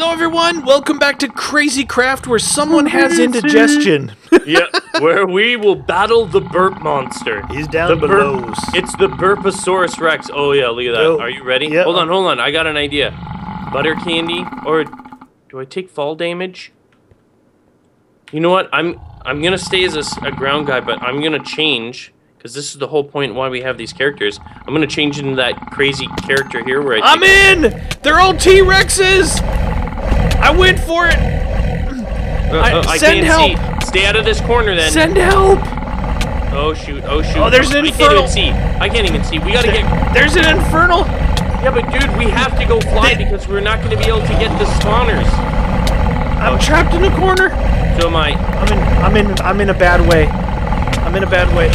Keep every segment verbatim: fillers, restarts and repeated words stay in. Hello everyone, welcome back to Crazy Craft, where someone has indigestion. Yeah, where we will battle the burp monster. He's down the below. Burp, it's the Burposaurus Rex. Oh yeah, look at that. Oh, are you ready? Yeah. Hold on, hold on, I got an idea. Butter candy, or do I take fall damage? You know what, I'm I'm gonna stay as a, a ground guy, but I'm gonna change, because this is the whole point why we have these characters. I'm gonna change into that crazy character here where I I'm in! They're all T-Rexes! I went for it! Uh, I, uh, I send can't help! See. Stay out of this corner then! Send help! Oh shoot, oh shoot. Oh, there's an I infernal! I can't even see. I can't even see. We gotta there, get. There's an infernal! Yeah, but dude, we have to go fly they... because we're not gonna be able to get the spawners. I'm oh. trapped in a corner! So am I. I'm in, I'm in, I'm in a bad way. I'm in a bad way.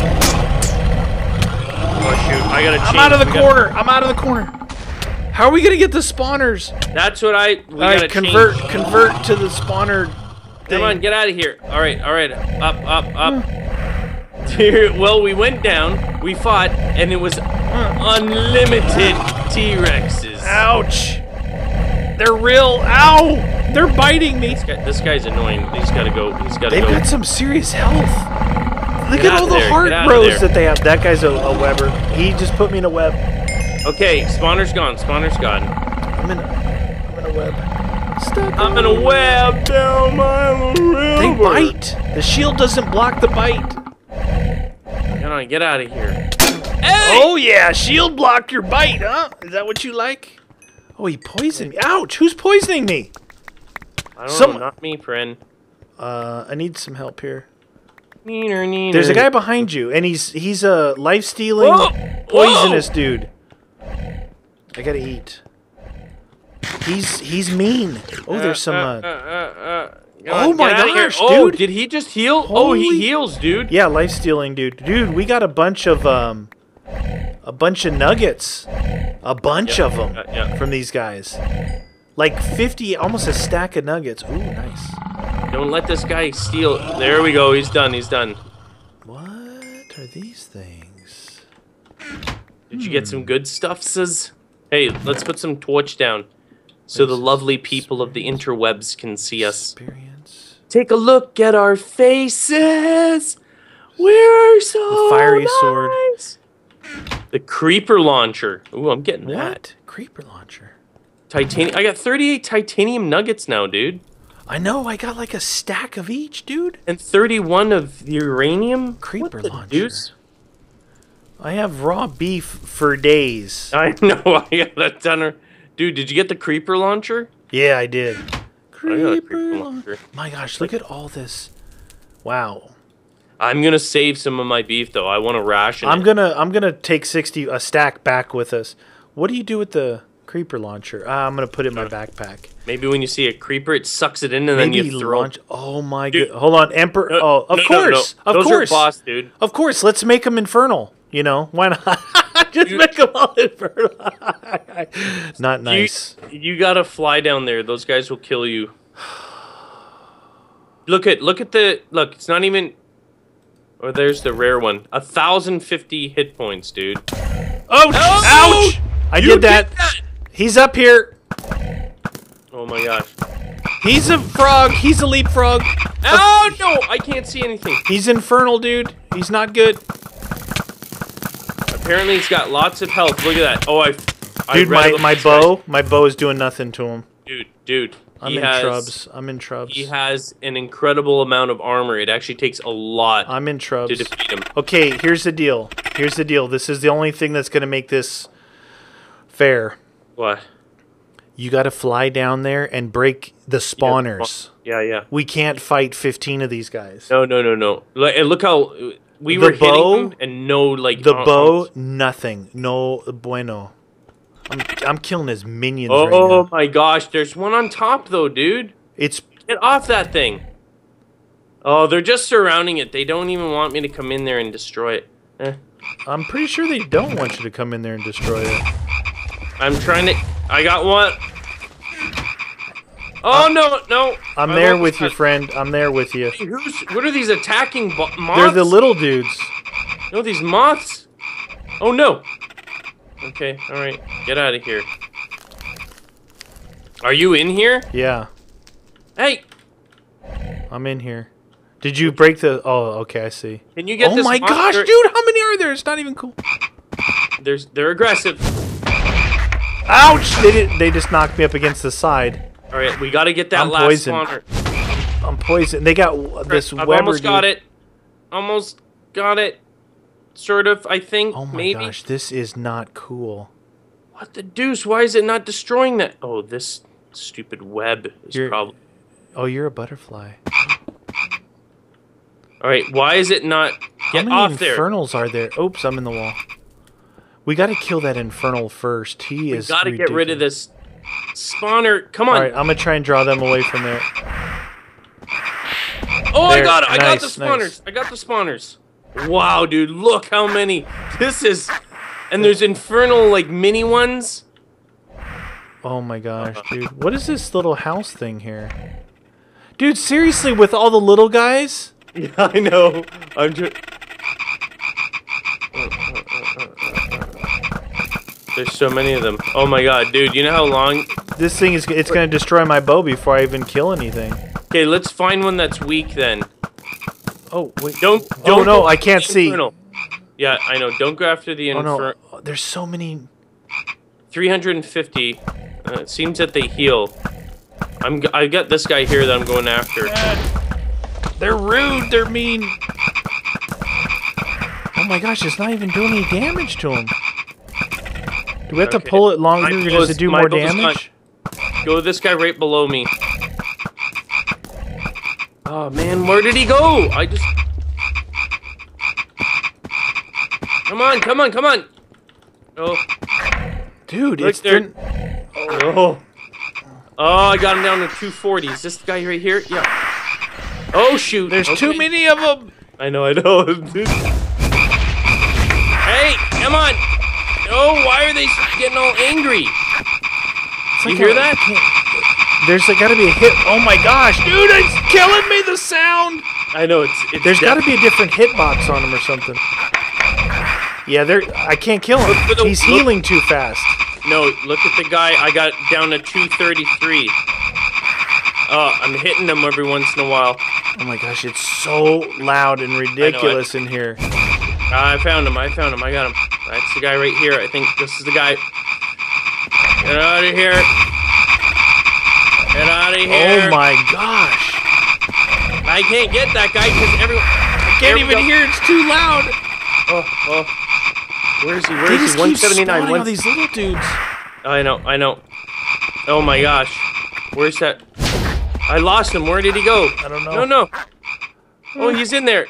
Oh shoot, I gotta change. I'm out of the we corner! Gotta... I'm out of the corner! How are we gonna get the spawners? That's what I. We all right, gotta convert, change. convert to the spawner. Thing. Come on, get out of here! All right, all right, up, up, up. Mm. Well, we went down, we fought, and it was unlimited T-Rexes. Ouch! They're real. Ow! They're biting me. This, guy, this guy's annoying. He's gotta go. He's gotta They've go. They've got some serious health. Look get at all the there. heart rows that they have. That guy's a, a webber. He just put me in a web. Okay, spawner's gone, spawner's gone. I'm in a, I'm in a web. Stuck I'm in a web down my river. They bite. The shield doesn't block the bite. Come on, get out of here. Hey! Oh yeah, shield blocked your bite, huh? Is that what you like? Oh, he poisoned me. Ouch, who's poisoning me? I don't Someone. know, not me, friend. Uh, I need some help here. Neener, neener. There's a guy behind you, and he's, he's a life-stealing, Whoa! poisonous Whoa! dude. I gotta eat. He's he's mean. Oh, there's some. Uh, uh, uh, uh, uh, uh, oh my gosh, dude! Oh, did he just heal? Holy... Oh, he heals, dude. Yeah, life stealing, dude. Dude, we got a bunch of um, a bunch of nuggets, a bunch yep. of them uh, yep. from these guys. Like fifty, almost a stack of nuggets. Ooh, nice. Don't let this guy steal. There we go. He's done. He's done. What are these things? Did hmm. you get some good stuffses? Hey, let's put some torch down so the lovely people of the interwebs can see us. Experience. Take a look at our faces. We're so the fiery nice. sword. The creeper launcher. Ooh, I'm getting what? that. Creeper launcher. Titanium. I got thirty-eight titanium nuggets now, dude. I know. I got like a stack of each, dude. And thirty-one of the uranium. Creeper what the launcher. Deuce? I have raw beef for days. I know, I got a ton. Dude, did you get the creeper launcher? Yeah, I did. Creeper, I creeper launcher. My gosh, look at all this. Wow. I'm gonna save some of my beef though. I want to ration. I'm it. gonna, I'm gonna take sixty a stack back with us. What do you do with the creeper launcher? Uh, I'm gonna put it in my backpack. Maybe when you see a creeper, it sucks it in and Maybe then you throw. Launch. Oh my god! Hold on, Emperor. No, oh, of no, course, no, no. of Those course, are boss, dude. Of course, let's make them infernal. You know, why not? Just you, make them all infertile. Not nice. You, you gotta fly down there. Those guys will kill you. Look at look at the look. It's not even. Or oh, there's the rare one. A thousand fifty hit points, dude. Oh, ouch! ouch! I did that. did that. He's up here. Oh my gosh. He's a frog. He's a leapfrog. Oh a no! I can't see anything. He's infernal, dude. He's not good. Apparently he's got lots of health. Look at that. Oh, I. Dude, I my my bow, guy. my bow is doing nothing to him. Dude, dude. I'm he in has, trubs. I'm in trubs. He has an incredible amount of armor. It actually takes a lot. I'm in trubs. To defeat him. Okay, here's the deal. Here's the deal. This is the only thing that's gonna make this fair. What? You got to fly down there and break the spawners. Yeah, yeah. We can't fight fifteen of these guys. No, no, no, no. Look how. We the were bow, hitting them and no, like... The uh, bow, nothing. No bueno. I'm, I'm killing his minions oh, right oh now. my gosh. There's one on top, though, dude. It's... Get off that thing. Oh, they're just surrounding it. They don't even want me to come in there and destroy it. Eh. I'm pretty sure they don't want you to come in there and destroy it. I'm trying to... I got one. Oh, I'm, no, no. I'm I there with you, friend. I'm there with you. Hey, who's, what are these attacking moths? They're the little dudes. No, these moths? Oh, no. Okay, all right. Get out of here. Are you in here? Yeah. Hey! I'm in here. Did you break the... Oh, okay, I see. Can you get oh this Oh my monster... gosh, dude! How many are there? It's not even cool. There's, they're aggressive. Ouch! They, did, they just knocked me up against the side. Alright, we gotta get that I'm last poisoned. spawner. I'm poisoned. They got this I've Weber almost dude. got it. Almost got it. Sort of, I think. Oh my maybe. gosh, this is not cool. What the deuce? Why is it not destroying that? Oh, this stupid web is you're, probably... Oh, you're a butterfly. Alright, why is it not... Get off there. How many infernals are there? Oops, I'm in the wall. We gotta kill that infernal first. He we is We gotta ridiculous. get rid of this... Spawner, come on! All right, I'm gonna try and draw them away from there. Oh, there. I got it! I nice, got the spawners! Nice. I got the spawners! Wow, dude, look how many! This is... And there's infernal, like, mini ones? Oh my gosh, dude. What is this little house thing here? Dude, seriously, with all the little guys? Yeah, I know. I'm just... There's so many of them. Oh my god, dude, you know how long... This thing is... It's gonna destroy my bow before I even kill anything. Okay, let's find one that's weak then. Oh, wait. Don't... don't oh no, I can't see. Infernal. Yeah, I know. Don't go after the infernal. Oh, no. Oh, there's so many... three hundred fifty. Uh, it seems that they heal. I'm, I got this guy here that I'm going after. God. They're rude, they're mean. Oh my gosh, it's not even doing any damage to him. Do we have okay. to pull it longer my just to do more damage? Not... Go this guy right below me. Oh man, where did he go? I just... Come on, come on, come on! Oh. Dude, right it's there. Thin... Oh. Oh, I got him down to two forty. Is this the guy right here? Yeah. Oh shoot! There's okay. too many of them! I know, I know. Hey, come on! Oh, why are they getting all angry? It's you like hear a, that? There's like, gotta be a hit. Oh my gosh, dude, it's killing me, the sound! I know, it's... it's there's gotta be a different hitbox on him or something. Yeah, they're... I can't kill him. The, He's look, healing too fast. No, look at the guy. I got down to two thirty-three. Uh, I'm hitting him every once in a while. Oh my gosh, it's so loud and ridiculous I know, I, in here. I found him, I found him, I got him. That's the guy right here. I think this is the guy. Get out of here. Get out of here. Oh my gosh. I can't get that guy because everyone... I can't even go. hear. It's too loud. Oh, oh. Where is he? Where they is he? one seventy-nine. One... all these little dudes. I know, I know. Oh my gosh. Where's that? I lost him. Where did he go? I don't know. No, no. Oh, he's in there.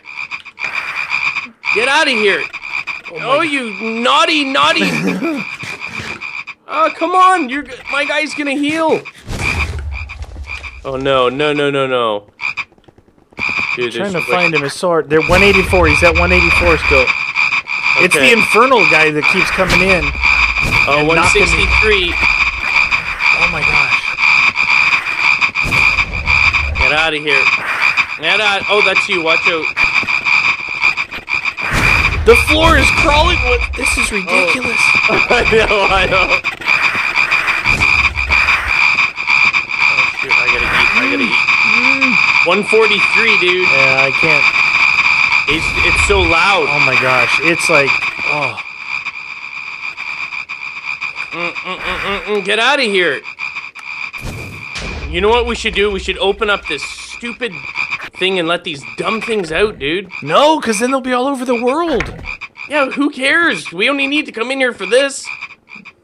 Get out of here. Oh, oh you naughty, naughty! Oh, come on! You're my guy's gonna heal. Oh no, no, no, no, no! Dude, I'm trying to like... find him. His sword. They're one eighty-four. He's at one eighty-four still. Okay. It's the infernal guy that keeps coming in. Oh, one sixty-three. Oh my gosh! Get out of here! Get out! Oh, that's you. Watch out! The floor is crawling with... This is ridiculous. Oh. I know, I know. Oh, shoot, I gotta eat, I gotta eat. one forty-three, dude. Yeah, I can't... It's, it's so loud. Oh my gosh, it's like... Oh. Mm, mm, mm, mm, get out of here. You know what we should do? We should open up this stupid... thing and let these dumb things out, dude. No, because then they'll be all over the world. Yeah, who cares? We only need to come in here for this.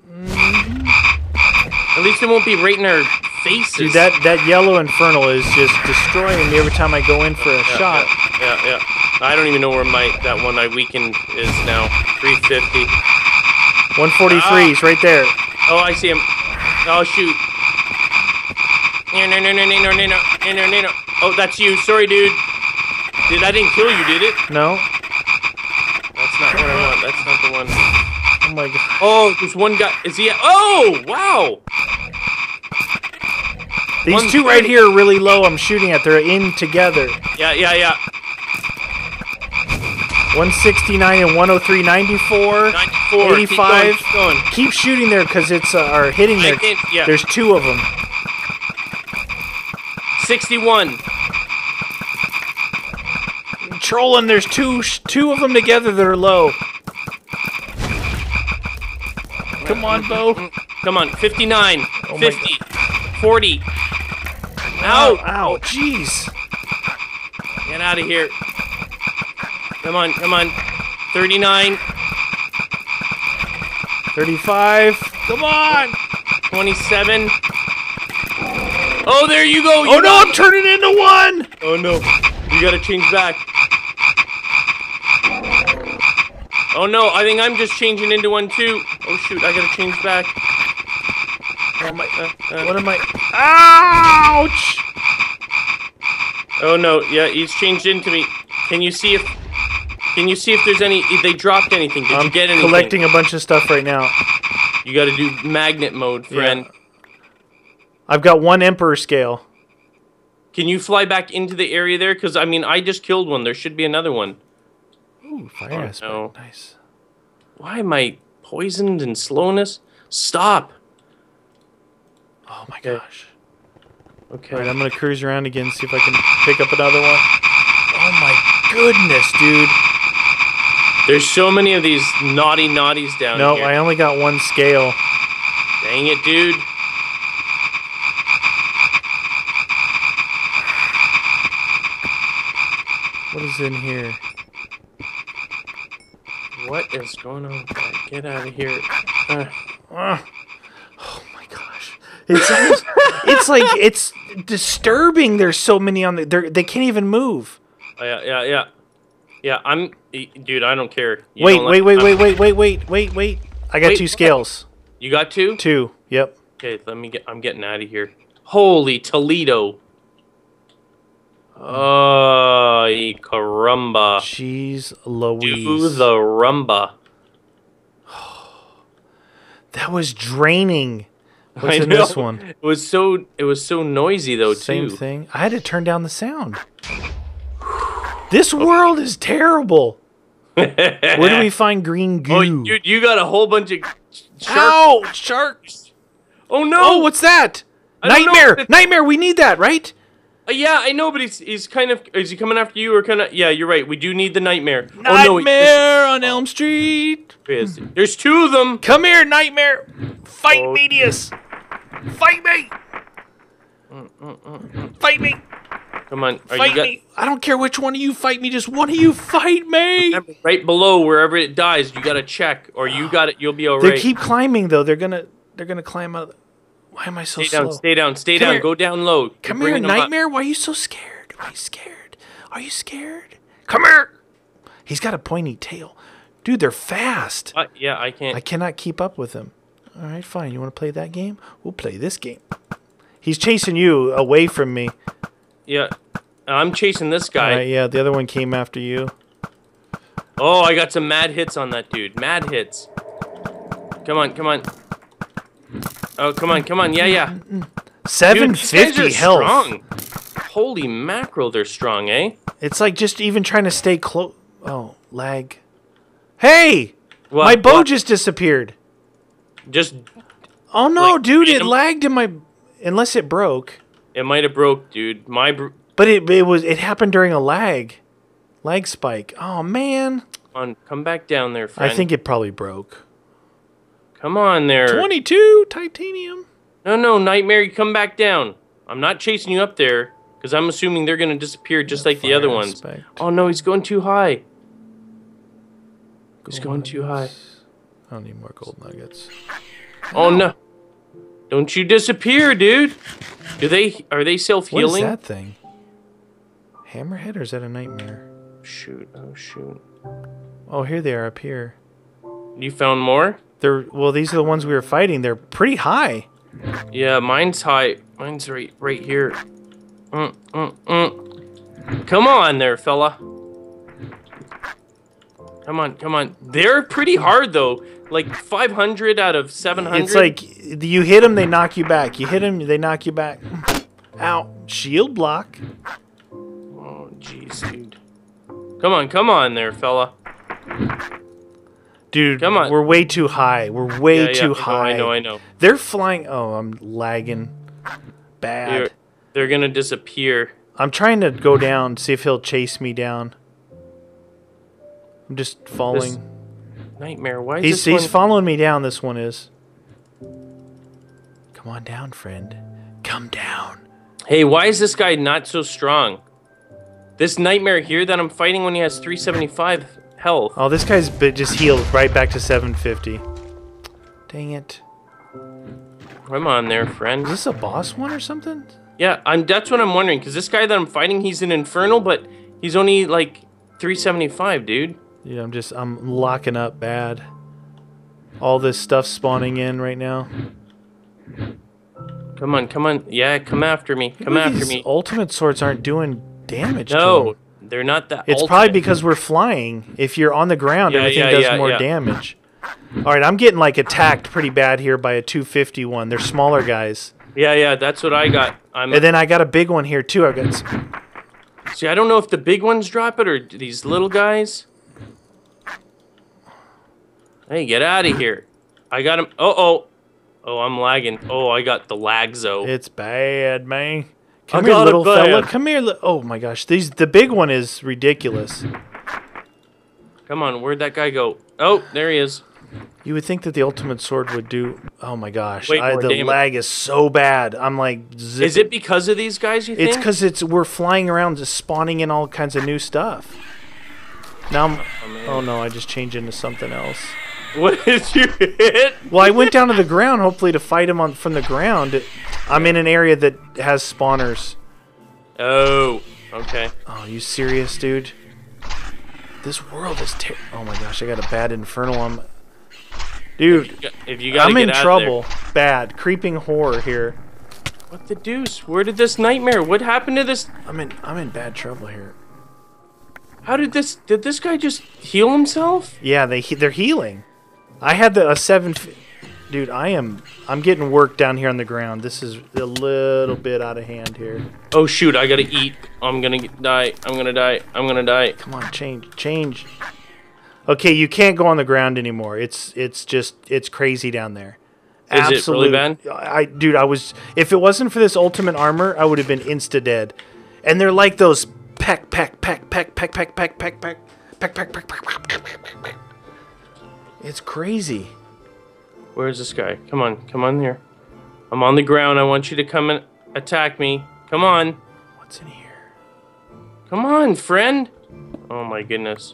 Mm-hmm. At least it won't be right in our faces. Dude, that, that yellow infernal is just destroying me every time I go in for a yeah, shot. Yeah, yeah, yeah. I don't even know where my that one I weakened is now. three fifty. one forty-three ah. is right there. Oh, I see him. Oh, shoot. No, no, no, no, no, no, no, no, no, no. Oh, that's you. Sorry, dude. Dude, I didn't kill you, did it? No. That's not what I want. That's not the one. Oh, my God. Oh, there's one guy. Is he... Oh, wow. These one two right here are really low. I'm shooting at. They're in together. Yeah, yeah, yeah. one sixty-nine and one oh three. ninety-four. ninety-four. eighty-five. Keep, going, keep, going. Keep shooting there because it's... Uh, or hitting there. Yeah. There's two of them. sixty-one. Trolling, there's two two of them together that are low. Come on, Bo. Come on, fifty-nine, oh fifty, forty. Ow, ow, jeez. Get out of here. Come on, come on. thirty-nine. thirty-five. Come on. twenty-seven. Oh, there you go. You oh, no, I'm turning into one. Oh, no. You got to change back. Oh, no, I think I'm just changing into one, too. Oh, shoot, I got to change back. Oh, my, uh, uh. What am I? Ouch! Oh no, yeah, he's changed into me. Can you see if? Can you see if there's any? If they dropped anything? Did I'm you get anything? I'm collecting a bunch of stuff right now. You got to do magnet mode, friend. Yeah. I've got one emperor scale. Can you fly back into the area there? Because I mean, I just killed one. There should be another one. Ooh, fire aspect. Oh, nice. Why am I poisoned and slowness? Stop. Oh my gosh. Okay. All right, I'm going to cruise around again and see if I can pick up another one. Oh my goodness, dude. There's so many of these naughty naughties down no, here. No, I only got one scale. Dang it, dude. What is in here? What is going on? Get out of here. Uh, uh. It's, almost, it's like it's disturbing. There's so many on the. They can't even move. Oh, yeah, yeah, yeah, yeah. I'm, dude. I don't care. You wait, don't wait, like, wait, wait, wait, wait, wait, wait, wait. I got wait, two scales. What? You got two? Two. Yep. Okay, let me get. I'm getting out of here. Holy Toledo. Oh, caramba. Jeez Louise. Do the rumba. That was draining. What's in this one? It was so it was so noisy though too. Same thing. I had to turn down the sound. This world is terrible. Where do we find green goo? Oh, dude, you got a whole bunch of sharks. Ow, sharks. Oh no! Oh, what's that? Nightmare! Nightmare! We need that, right? Uh, yeah, I know, but he's he's kind of is he coming after you or kind of? Yeah, you're right. We do need the nightmare. Nightmare oh, no, this, on Elm Street. There's two of them. Come here, nightmare. Fight oh. Medius. Fight me! Mm, mm, mm, mm. Fight me! Come on, are fight you me! I don't care which one of you fight me. Just one of you fight me! Right below wherever it dies, you gotta check, or you got it. You'll be alright. They keep climbing though. They're gonna, they're gonna climb out. Why am I so stay slow? Down, stay down, stay Come down. Here. Go down low. Come You're here, nightmare. Up. Why are you so scared? Why are you scared? Are you scared? Come here! He's got a pointy tail, dude. They're fast. Uh, yeah, I can't. I cannot keep up with him. All right, fine. You want to play that game? We'll play this game. He's chasing you away from me. Yeah, I'm chasing this guy. All right, yeah, the other one came after you. Oh, I got some mad hits on that dude. Mad hits. Come on, come on. Oh, come on, come on. Yeah, yeah. seven fifty health. Strong. Holy mackerel, they're strong, eh? It's like just even trying to stay close. Oh, lag. Hey! What? My bow what? just disappeared. Just oh no, like, dude! It lagged in my unless it broke. It might have broke, dude. My bro but it it was it happened during a lag, lag spike. Oh man! On, come back down there, friend. I think it probably broke. Come on there. twenty-two titanium. No, no, nightmare! You come back down. I'm not chasing you up there because I'm assuming they're gonna disappear just yeah, like the other ones. Spiked. Oh no, he's going too high. Gold he's going nuggets. too high. I don't need more gold nuggets. Oh no! Don't you disappear, dude. Do they are they self-healing? What is that thing? Hammerhead or is that a nightmare? Shoot! Oh shoot! Oh, here they are up here. You found more? They're well. These are the ones we were fighting. They're pretty high. Yeah, mine's high. Mine's right right here. Mm, mm, mm. Come on, there, fella. Come on, come on. They're pretty hard though. Like five hundred out of seven hundred. It's like you hit them, they knock you back. You hit them, they knock you back. Ow. Shield block. Oh, jeez, dude. Come on, come on there, fella. Dude, come on. We're way too high. We're way yeah, yeah. too high. I know, I know, I know. They're flying. Oh, I'm lagging. Bad. You're, They're going to disappear. I'm trying to go down, see if he'll chase me down. I'm just falling. This nightmare. Why is he's, this He's one... following me down, this one is. Come on down, friend. Come down. Hey, why is this guy not so strong? This nightmare here that I'm fighting when he has three seventy-five health. Oh, this guy's just healed right back to seven fifty. Dang it. Come on there, friend. Is this a boss one or something? Yeah, I'm. That's what I'm wondering, because this guy that I'm fighting, he's an infernal, but he's only, like, three seventy-five, dude. Yeah, I'm just, I'm locking up bad. All this stuff spawning in right now. Come on, come on. Yeah, come after me. Come Maybe after these me. Ultimate swords aren't doing damage. No, they're not that. It's ultimate. Probably because we're flying. If you're on the ground, yeah, everything yeah, does yeah, more yeah. damage. All right, I'm getting like attacked pretty bad here by a two fifty one. They're smaller guys. Yeah, yeah, that's what I got. I'm and then I got a big one here too. I got. Some... See, I don't know if the big ones drop it or these little guys. Hey, get out of here! I got him. Uh oh. Oh, I'm lagging. Oh, I got the lagzo. It's bad, man. Come I here, little fella. Come here. Li oh my gosh, these the big one is ridiculous. Come on, where'd that guy go? Oh, there he is. You would think that the ultimate sword would do. Oh my gosh, Wait, I, the damage. lag is so bad. I'm like, zipping. Is it because of these guys? You think it's because it's we're flying around, just spawning in all kinds of new stuff. Now, I'm, oh, oh no, I just changed into something else. What did you hit? Well, I went down to the ground, hopefully to fight him on from the ground. It, I'm in an area that has spawners. Oh, okay. Oh, are you serious, dude? This world is terrible. Oh my gosh, I got a bad infernal on. Dude, if you, if you gotta I'm get in out trouble. There. Bad creeping horror here. What the deuce? Where did this nightmare? What happened to this? I'm in. I'm in bad trouble here. How did this? Did this guy just heal himself? Yeah, they they're healing. I had the a seven, dude. I am. I'm getting worked down here on the ground. This is a little bit out of hand here. Oh shoot! I gotta eat. I'm gonna get, die. I'm gonna die. I'm gonna die. Come on, change, change. Okay, you can't go on the ground anymore. It's it's just it's crazy down there. Is Absolute, it really bad? I dude, I was. If it wasn't for this ultimate armor, I would have been insta dead. And they're like those peck peck peck peck peck peck peck peck peck peck peck peck peck peck. It's crazy. Where is this guy? Come on, come on here. I'm on the ground. I want you to come and attack me. Come on. What's in here? Come on, friend. Oh my goodness.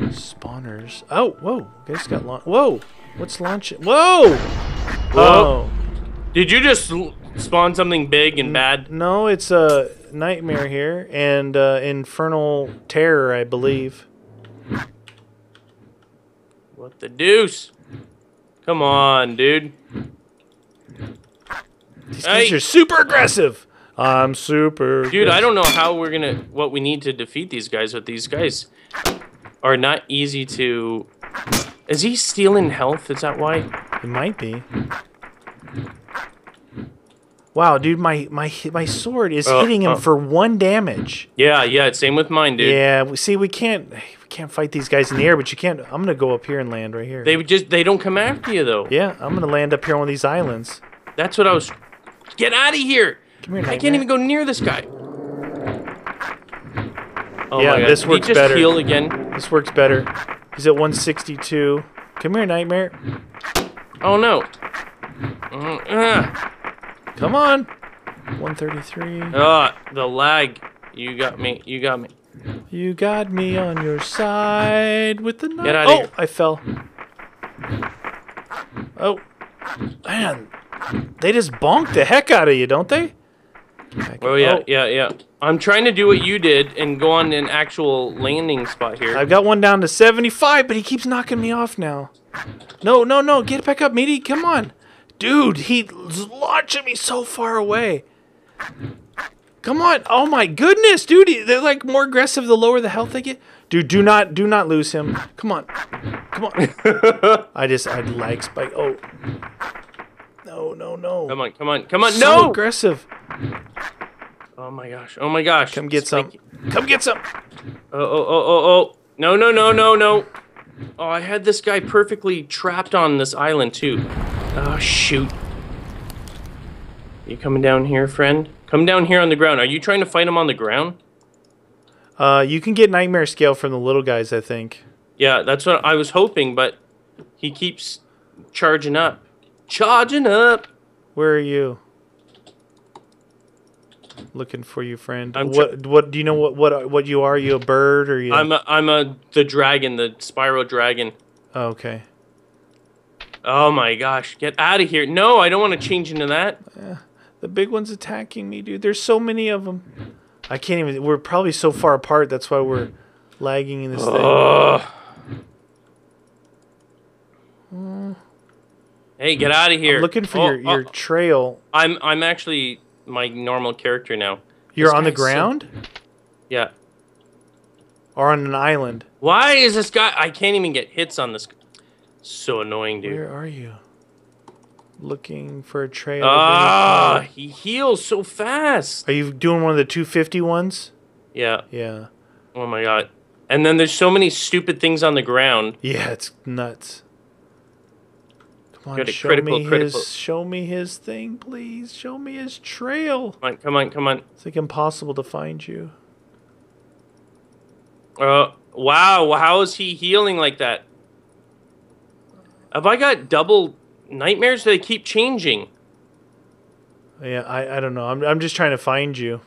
Spawners. Oh, whoa. Guys got launch. Whoa. What's launching? Whoa. Whoa. Did you just spawn something big and bad? No, it's a nightmare here and uh, infernal terror, I believe. What the deuce? Come on, dude. These guys hey. are super aggressive. I'm super Dude, aggressive. I don't know how we're going to... What we need to defeat these guys, but these guys are not easy to... Is he stealing health? Is that why? He might be. Wow, dude, my my, my sword is uh, hitting him uh. for one damage. Yeah, yeah, same with mine, dude. Yeah, see, we can't... can't fight these guys in the air, but you can't. I'm gonna go up here and land right here. They just they don't come after you though. Yeah, I'm gonna land up here on one of these islands. That's what I was. Get out of here! Come here, I can't even go near this guy. Oh yeah, my God. this works he just better. Heal again. This works better. He's at one sixty-two. Come here, nightmare. Oh no! Uh, come on. one thirty-three. Ah, uh, the lag. You got me. You got me. You got me on your side with the knife. Get out of oh, here. I fell. Oh, man. They just bonk the heck out of you, don't they? Oh, yeah, oh. yeah, yeah. I'm trying to do what you did and go on an actual landing spot here. I've got one down to seventy-five, but he keeps knocking me off now. No, no, no. Get back up, meaty. Come on. Dude, he's launching me so far away. Come on. Oh, my goodness, dude. They're, like, more aggressive the lower the health they get. Dude, do not do not lose him. Come on. Come on. I just, I'd like spike. Oh. No, no, no. Come on, come on, come on. So no. aggressive. Oh, my gosh. Oh, my gosh. Come get spike. some. Come get some. Oh, oh, oh, oh, oh. No, no, no, no, no. Oh, I had this guy perfectly trapped on this island, too. Oh, shoot. Are you coming down here, friend? Come down here on the ground. Are you trying to fight him on the ground? Uh, you can get nightmare scale from the little guys, I think. Yeah, that's what I was hoping, but he keeps charging up. Charging up! Where are you? Looking for you, friend. I'm what? What do you know? What? What? What you are? Are you a bird or you? I'm a. I'm a. The dragon. The Spiro dragon. Oh, okay. Oh my gosh! Get out of here! No, I don't want to change into that. Uh, the big one's attacking me, dude. There's so many of them. I can't even. We're probably so far apart. That's why we're lagging in this uh. thing. Uh, hey, get out of here! I'm looking for oh, your your oh. trail. I'm. I'm actually. My normal character now. You're this on the ground? So... Yeah. Or on an island. Why is this guy... I can't even get hits on this. So annoying, dude. Where are you? Looking for a trail. Ah, uh, he heals so fast. Are you doing one of the two fifty ones? Yeah. Yeah. Oh, my God. And then there's so many stupid things on the ground. Yeah, it's nuts. Come on, show, critical, me critical. His, show me his thing, please. Show me his trail. Come on, come on, come on. It's like impossible to find you. Uh, wow, how is he healing like that? Have I got double nightmares? They keep changing. Yeah, I, I don't know. I'm, I'm just trying to find you.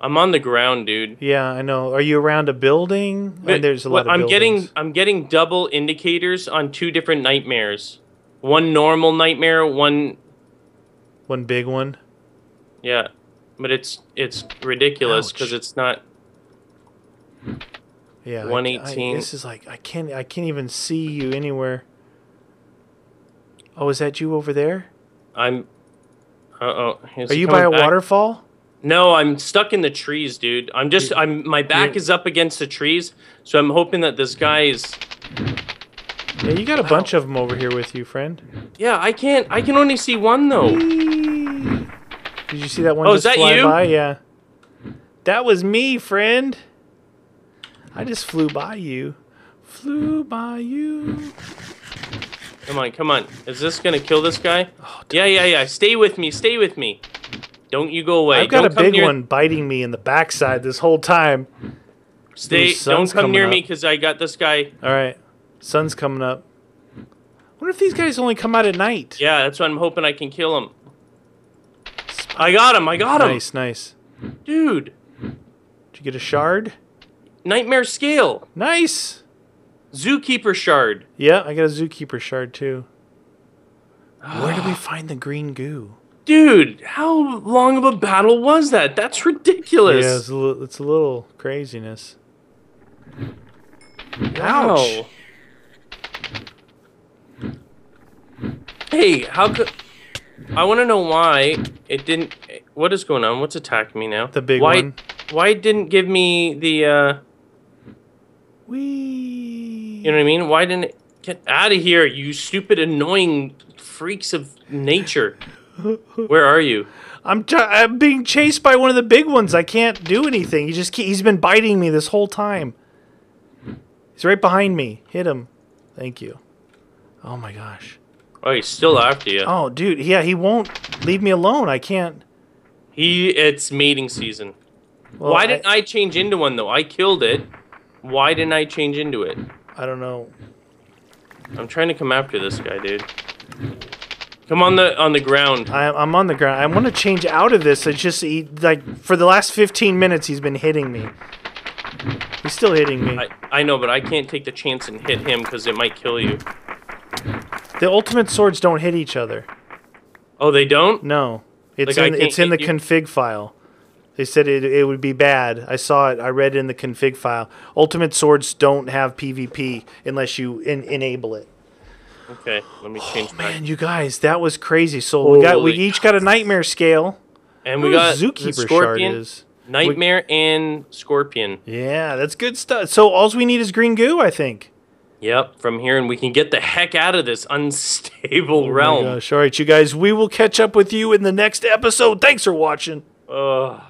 I'm on the ground, dude. Yeah, I know. Are you around a building? But, and there's a lot well, of I'm buildings. Getting, I'm getting double indicators on two different nightmares. One normal nightmare, one... One big one? Yeah. But it's it's ridiculous because it's not... Yeah. one eighteen. I, I, this is like... I can't, I can't even see you anywhere. Oh, is that you over there? I'm... Uh-oh. Are you by a back. waterfall? No, I'm stuck in the trees, dude. I'm just... I'm. My back You're... is up against the trees, so I'm hoping that this guy is... Yeah, you got a bunch of them over here with you, friend. Yeah, I can't. I can only see one though. Did you see that one? Oh, just is that fly you? By? Yeah, that was me, friend. I just flew by you. Flew by you. Come on, come on. Is this gonna kill this guy? Oh, yeah, yeah, yeah. Stay with me. Stay with me. Don't you go away. I've got don't a big near... one biting me in the backside this whole time. Stay. Don't come near up. me because I got this guy. All right. Sun's coming up. I wonder if these guys only come out at night. Yeah, that's why I'm hoping I can kill him. I got him. I got him. Nice, nice. Dude. Did you get a shard? Nightmare scale. Nice. Zookeeper shard. Yeah, I got a zookeeper shard too. Where did we find the green goo? Dude, how long of a battle was that? That's ridiculous. Yeah, it's a little, it's a little craziness. Wow. Ouch. Hey, how could... I want to know why it didn't... What is going on? What's attacking me now? The big why, one. Why it didn't give me the... Uh, Wee. You know what I mean? Why didn't it... Get out of here, you stupid, annoying freaks of nature. Where are you? I'm, I'm being chased by one of the big ones. I can't do anything. He just keep, he's been biting me this whole time. He's right behind me. Hit him. Thank you. Oh, my gosh. Oh, he's still after you. Oh, dude. Yeah, he won't leave me alone. I can't. He, it's mating season. Well, Why I, didn't I change into one, though? I killed it. Why didn't I change into it? I don't know. I'm trying to come after this guy, dude. Come on the on the ground. I, I'm on the ground. I want to change out of this. It's just, he, like, for the last fifteen minutes, he's been hitting me. He's still hitting me. I, I know, but I can't take the chance and hit him because it might kill you. The ultimate swords don't hit each other. Oh, they don't? No. It's like in, it's in the you. config file. They said it, it would be bad. I saw it. I read it in the config file. Ultimate swords don't have PvP unless you in, enable it. Okay, let me change oh, that. Man, you guys, that was crazy. So Holy we got we each got a nightmare scale. And we Ooh, got zookeeper scorpion, shard is. Nightmare we, and scorpion. Yeah, that's good stuff. So all we need is green goo, I think. Yep, from here, and we can get the heck out of this unstable oh realm. All right, you guys, we will catch up with you in the next episode. Thanks for watching. Ugh.